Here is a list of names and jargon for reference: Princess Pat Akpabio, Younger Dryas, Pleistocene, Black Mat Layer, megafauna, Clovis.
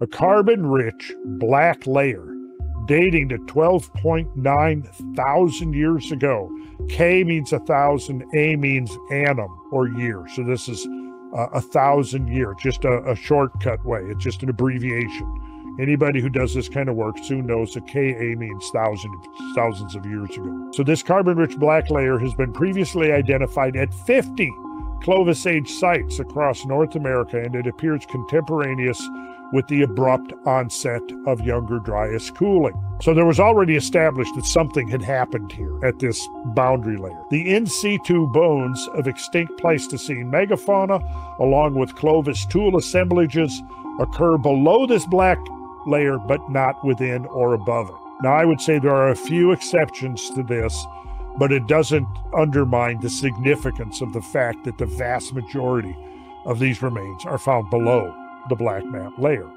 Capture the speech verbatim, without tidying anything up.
a carbon-rich black layer dating to twelve point nine thousand years ago. K means a thousand, A means annum, or year. So this is uh, a thousand year, just a, a shortcut way. It's just an abbreviation. Anybody who does this kind of work soon knows that K A means thousand, thousands of years ago. So this carbon-rich black layer has been previously identified at fifty Clovis age sites across North America, and it appears contemporaneous with the abrupt onset of Younger Dryas cooling. So there was already established that something had happened here at this boundary layer. The in situ bones of extinct Pleistocene megafauna, along with Clovis tool assemblages, occur below this black layer, but not within or above it. Now, I would say there are a few exceptions to this, but it doesn't undermine the significance of the fact that the vast majority of these remains are found below the Black Mat Layer.